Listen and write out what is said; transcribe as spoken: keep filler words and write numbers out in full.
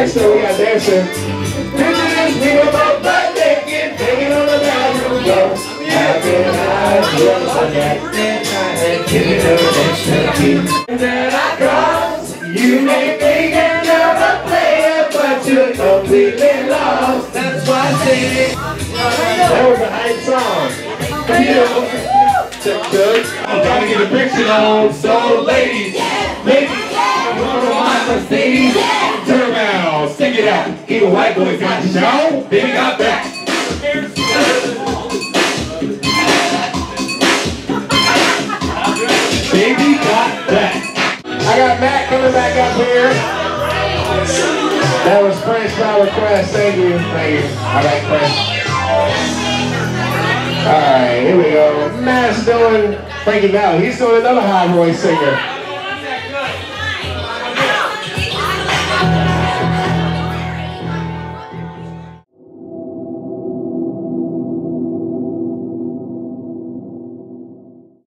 dancing, we are dancing. Picture this, we were both butt naked, banging on the bathroom door. I've been high, drunk on that thin line, and giving her an extra key. And then I cross, you may think another player, but you're completely lost. That's why I say it. That was a hype song. Check, I'm trying to get a picture on, so ladies, ladies. Mercedes, yeah. Turn around, stick it out. Even white boys got show, baby got back. Baby got back. I got Matt coming back up here. That was French by request. Thank you, thank you. I like French. All right, here we go. Matt's doing Frankie Valli. He's doing another high voice singer.